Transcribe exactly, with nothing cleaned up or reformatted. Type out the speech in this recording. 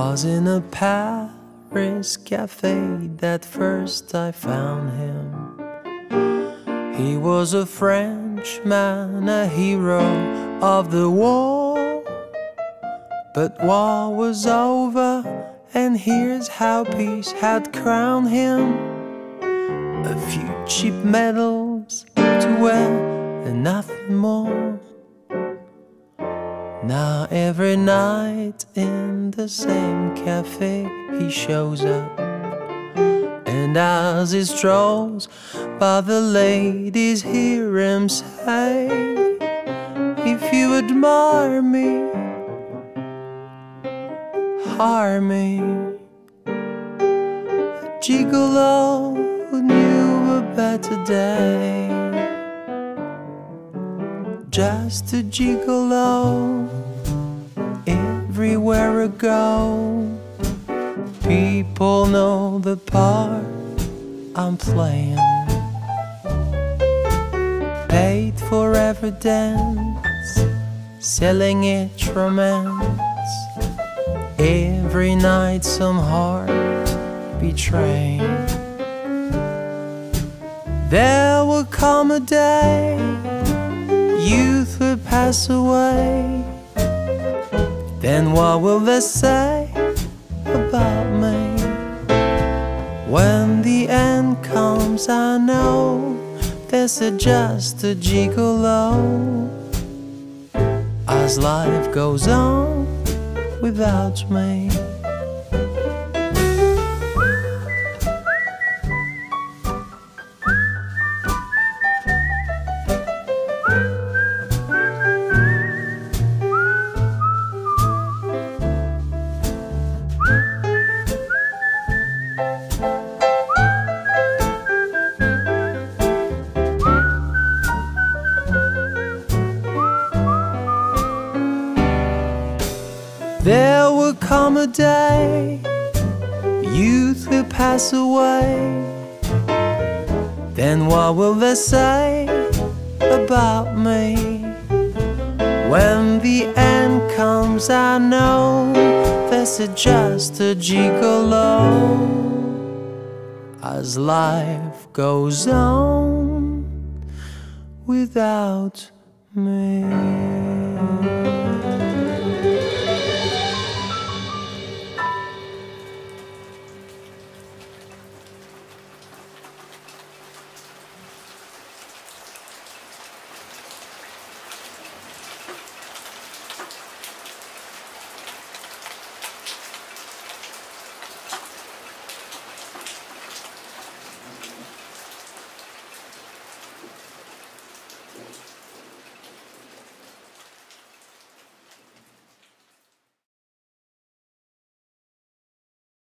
was in a Paris cafe that first I found him. He was a Frenchman, a hero of the war. But war was over, and here's how peace had crowned him. A few cheap medals to wear and nothing more. Now every night in the same cafe he shows up, and as he strolls by the ladies hear him say, "If you admire me, hire me." A gigolo who knew a better day. Just a gigolo, everywhere I go, people know the part I'm playing. Paid for every dance, selling each romance, every night some heart betraying. There will come a day youth will pass away, then what will they say about me? When the end comes, I know this is just a gigolo, as life goes on without me. There will come a day youth will pass away, then what will they say about me? When the end comes, I know this is just a gigolo, as life goes on without me.